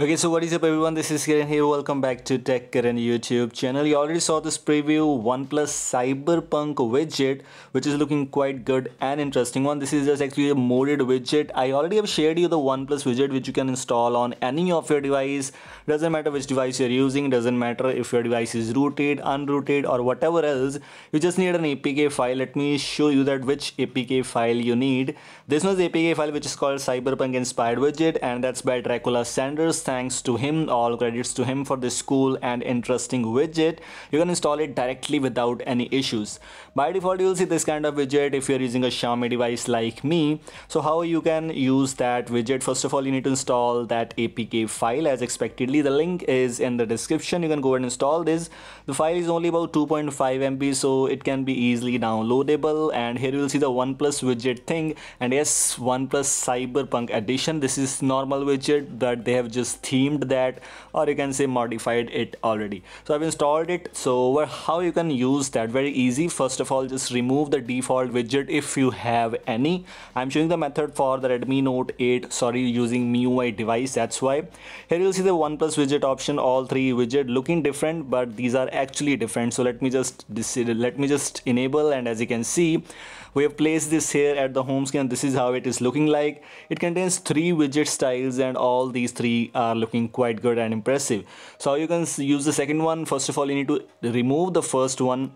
Okay, so what is up everyone, this is Karan here, welcome back to Tech Karan YouTube channel. You already saw this preview, OnePlus Cyberpunk widget, which is looking quite good and interesting one. This is just actually a modded widget. I already have shared you the OnePlus widget which you can install on any of your device. Doesn't matter which device you're using, doesn't matter if your device is rooted, unrooted or whatever else. You just need an APK file. Let me show you that which APK file you need. This was the APK file which is called Cyberpunk Inspired Widget, and that's by Dracula Sanders. Thanks to him, all credits to him for this cool and interesting widget. You can install it directly without any issues. By default, you'll see this kind of widget if you're using a Xiaomi device like me. So how you can use that widget? First of all, you need to install that APK file as expectedly. The link is in the description. You can go and install this. The file is only about 2.5 MB, so it can be easily downloadable. And here you'll see the OnePlus widget thing. And yes, OnePlus Cyberpunk edition. This is normal widget that they have just themed that, or you can say modified it already. So I've installed it. So how you can use that? Very easy. First of all, just remove the default widget if you have any. I'm showing the method for the Redmi Note 8, sorry, using MIUI device, that's why. Here you'll see the OnePlus widget option, all three widget looking different, but these are actually different. So let me just enable, and as you can see, we have placed this here at the home screen. This is how it is looking like. It contains three widget styles, and all these three are looking quite good and impressive. So you can use the second one. First of all, you need to remove the first one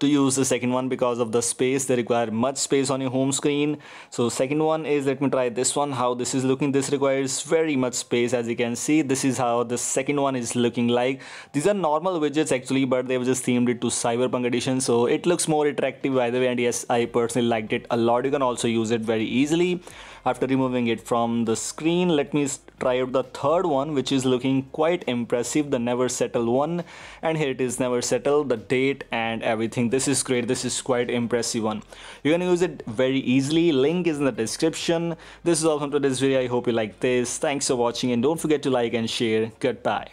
to use the second one because of the space. They require much space on your home screen. So second one is, let me try this one, how this is looking. This requires very much space. As you can see, this is how the second one is looking like. These are normal widgets actually, but they've just themed it to Cyberpunk edition, so it looks more attractive by the way. And yes, I personally liked it a lot. You can also use it very easily after removing it from the screen. Let me try out the third one, which is looking quite impressive, the Never Settle one. And here it is, Never Settle, the date and everything. This is great. This is quite impressive one. You can use it very easily. Link is in the description. This is all from today's video. I hope you like this. Thanks for watching, and don't forget to like and share. Goodbye.